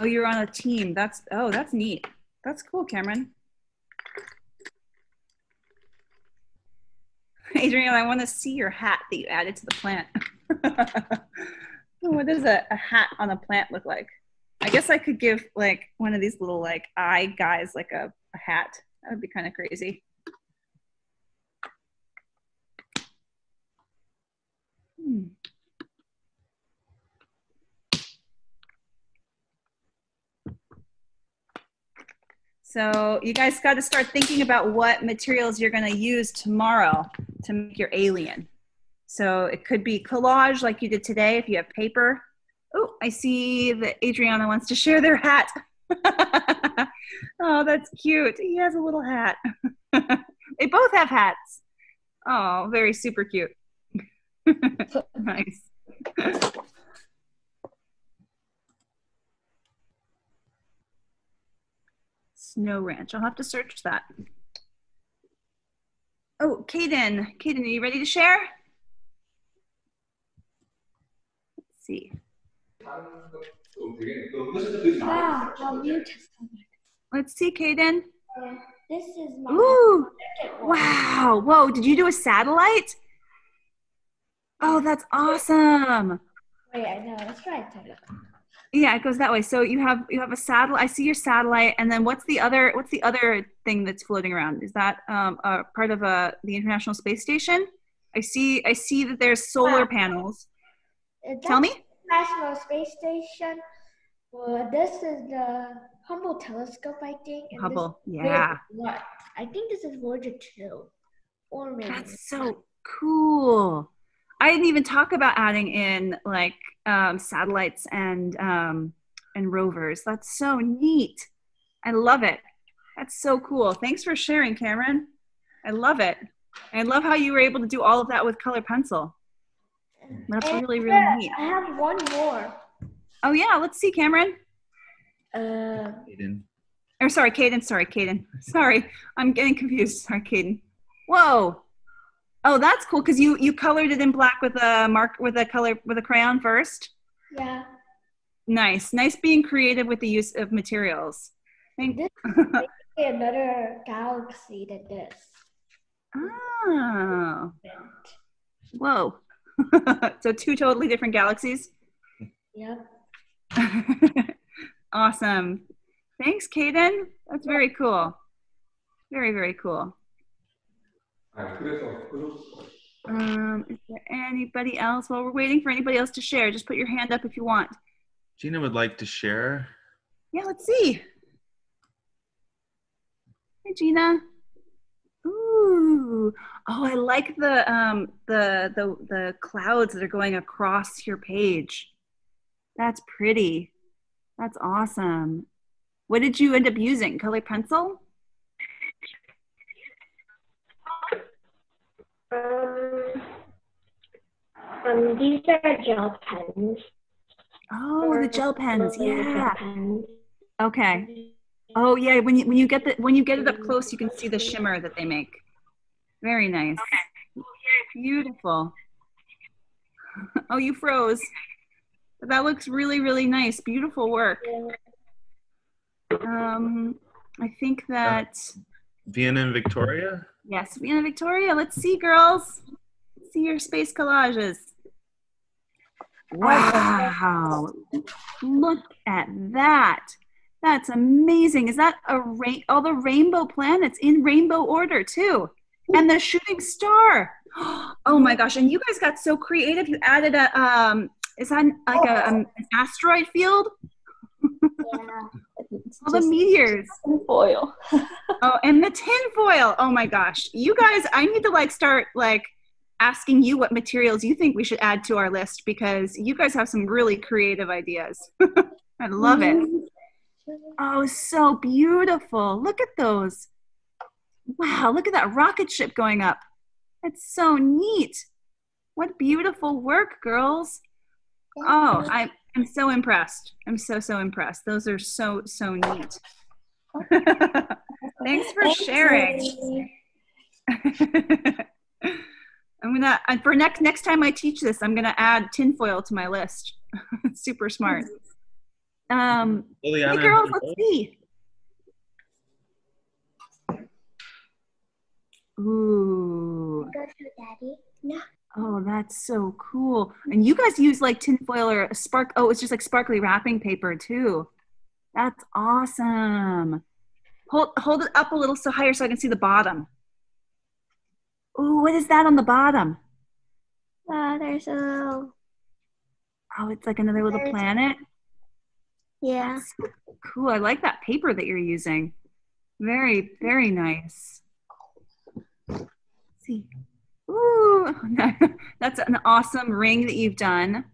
Oh, you're on a team. That's, oh, that's neat. That's cool, Cameron. Adrienne, I want to see your hat that you added to the plant. What does a, a hat on a plant look like? I guess I could give like one of these little like eye guys like a, a hat. That would be kind of crazy. Hmm. So you guys got to start thinking about what materials you're going to use tomorrow to make your alien. So it could be collage like you did today if you have paper. Oh, I see that Adriana wants to share their hat. Oh, that's cute. He has a little hat. They both have hats. Oh, very super cute. Nice. Snow Ranch. I'll have to search that. Oh, Kaden. Kaden, are you ready to share? Let's see. Wow, how beautiful. Let's see, Kaden. Uh, this is my Ooh. Second one. Wow. Whoa, did you do a satellite? Oh, that's awesome. Wait, I know. Let's try it. Yeah, it goes that way. So you have you have a satellite. I see your satellite, and then what's the other what's the other thing that's floating around? Is that um, a part of a the International Space Station? I see I see that there's solar wow. panels. Uh, Tell me. International Space Station. Well, this is the Hubble Telescope, I think. And Hubble, yeah. What? I think this is Voyager two, or maybe. That's so cool. I didn't even talk about adding in like um, satellites and um, and rovers. That's so neat. I love it. That's so cool. Thanks for sharing, Cameron. I love it. I love how you were able to do all of that with color pencil. That's and really, really neat. I have one more. Oh yeah, let's see, Cameron. Uh, Kaden. Or sorry, Kaden. Sorry, Kaden. Sorry, I'm getting confused. Sorry, Kaden. Whoa. Oh, that's cool because you you colored it in black with a mark with a color with a crayon first. Yeah. Nice, nice being creative with the use of materials. Thank you. This is another galaxy than this. Oh. Whoa. So two totally different galaxies. Yep. Awesome. Thanks, Kaden. That's very cool. Very, very cool. Um, is there anybody else? While we're waiting for anybody else to share, just put your hand up if you want. Gina would like to share. Yeah, let's see. Hey, Gina. Ooh. Oh, I like the um the the the clouds that are going across your page. That's pretty. That's awesome. What did you end up using? Color pencil? Um, um, these are gel pens. Oh, the gel pens, yeah. Okay. Oh, yeah. When you when you get the when you get it up close, you can see the shimmer that they make. Very nice. Okay. Beautiful. Oh, you froze. That looks really, really nice. Beautiful work. Um, I think that. Vienna and Victoria. Yes, Vienna, Victoria. Let's see, girls. Let's see your space collages. Wow! Look at that. That's amazing. Is that a rain? All the rainbow planets in rainbow order too, and the shooting star. Oh my gosh! And you guys got so creative. You added a um. Is that like a um, an asteroid field? Yeah. All the meteors. Tin foil. Oh, and the tin foil. Oh my gosh. You guys, I need to like start like asking you what materials you think we should add to our list because you guys have some really creative ideas. I love mm-hmm. it. Oh, so beautiful. Look at those. Wow, look at that rocket ship going up. That's so neat. What beautiful work, girls. Oh, I I'm so impressed. I'm so, so impressed. Those are so, so neat. Thanks for sharing. I'm gonna, for next, next time I teach this, I'm gonna add tinfoil to my list. Super smart. Um, hey girls, let's see. Ooh. Go to Daddy. No. Oh, that's so cool. And you guys use like tinfoil or a spark. Oh, it's just like sparkly wrapping paper too. That's awesome. Hold, hold it up a little so higher so I can see the bottom. Oh, what is that on the bottom? Uh, there's a little... Oh, it's like another little planet? Yeah. That's so cool. I like that paper that you're using. Very, very nice. Let's see. Ooh, that's an awesome ring that you've done.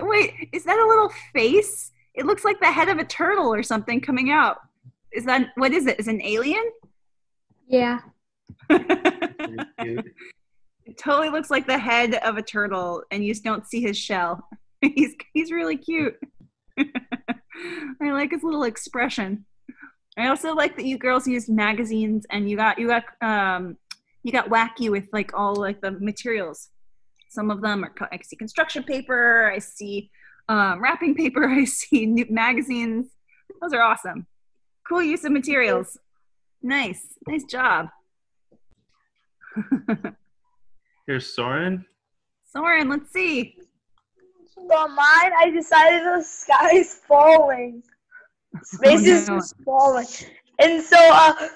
Wait, is that a little face? It looks like the head of a turtle or something coming out. Is that, what is it? Is it an alien? Yeah. It totally looks like the head of a turtle and you just don't see his shell. He's, he's really cute. I like his little expression. I also like that you girls used magazines and you got, you got, um, you got wacky with like all like the materials. Some of them are, I see construction paper, I see um, wrapping paper, I see new magazines. Those are awesome. Cool use of materials. Nice, nice job. Here's Soren. Soren, let's see. Well, mine, I decided the sky is falling. Space is oh, no. falling. And so, uh,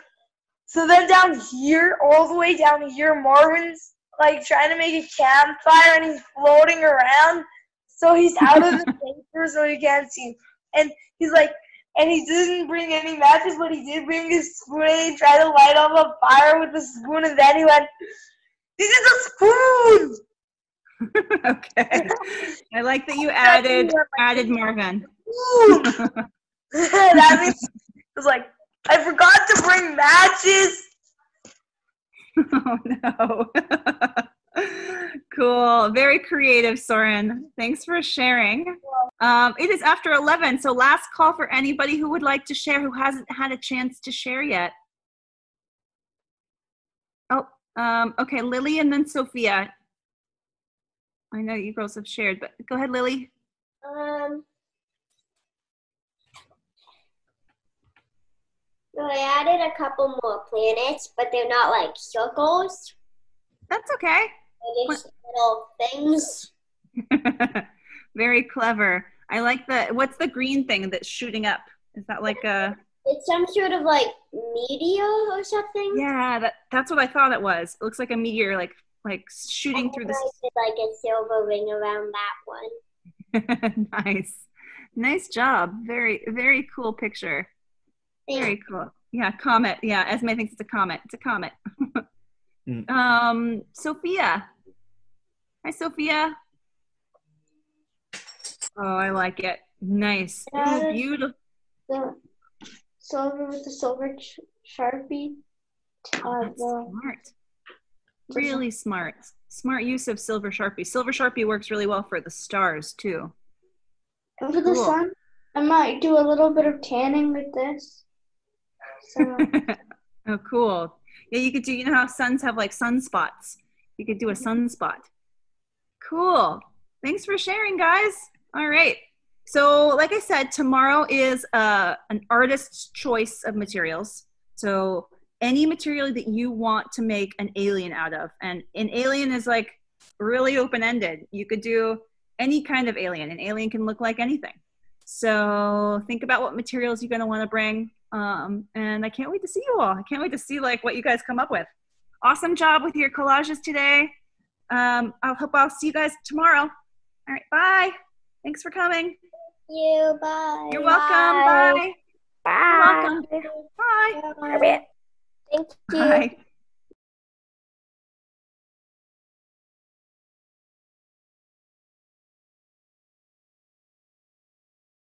so then down here, all the way down here, Marvin's like trying to make a campfire and he's floating around. So he's out of the picture so you can't see him. And he's like, and he didn't bring any matches, but he did bring his spoon and he tried to light up a fire with the spoon. And then he went, this is a spoon! Okay. I like that you added added Marvin. That means it was like, I forgot to bring matches. Oh no. Cool. Very creative, Soren. Thanks for sharing. Um, it is after eleven, so last call for anybody who would like to share who hasn't had a chance to share yet. Oh, um, okay, Lily and then Sophia. I know you girls have shared, but go ahead, Lily. Um, so I added a couple more planets, but they're not like circles. That's okay. They're just little things. Very clever. I like the, what's the green thing that's shooting up? Is that like a? It's some sort of like meteor or something. Yeah, that, that's what I thought it was. It looks like a meteor, like, like shooting through the... I did like a silver ring around that one. Nice. Nice job. Very, very cool picture. Yeah. Very cool. Yeah, comet. Yeah, Esme thinks it's a comet. It's a comet. mm. um, Sophia. Hi, Sophia. Oh, I like it. Nice. Ooh, beautiful. The silver with the silver sh sharpie. Uh, That's the... smart. Really smart. Smart use of silver sharpie. Silver sharpie works really well for the stars too. And for cool. the sun, I might do a little bit of tanning with this. So. Oh, cool. Yeah, you could do, you know how suns have like sunspots. You could do a sunspot. Cool. Thanks for sharing, guys. All right. So like I said, tomorrow is uh, an artist's choice of materials. So any material that you want to make an alien out of. And an alien is like really open-ended. You could do any kind of alien. An alien can look like anything. So think about what materials you're gonna wanna bring. Um, and I can't wait to see you all. I can't wait to see like what you guys come up with. Awesome job with your collages today. Um, I hope I'll see you guys tomorrow. All right, bye. Thanks for coming. Thank you, bye. You're welcome, bye. Bye. Bye. You're welcome, bye. Bye. Bye. Thank you. Bye.